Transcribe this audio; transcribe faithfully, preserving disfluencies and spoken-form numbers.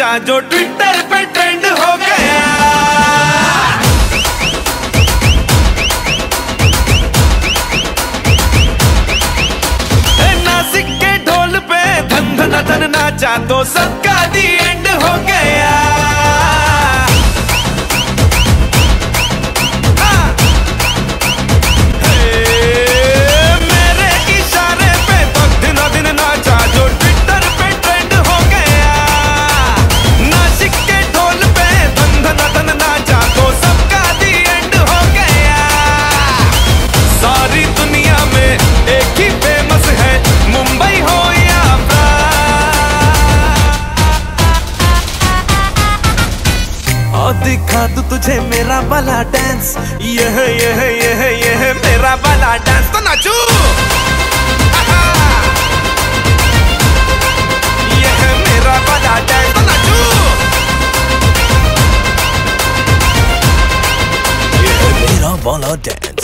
बच्चा जो ट्विटर पे ट्रेंड हो गया। नासिक के ढोल पे धन धन धन नाचा तो सबका दी एंड हो गया। दिखा तू तुझे मेरा वाला डांस, यह यह यह यह मेरा वाला डांस तो नाचू। यह मेरा वाला डांस तो नाचू। यह मेरा वाला डांस।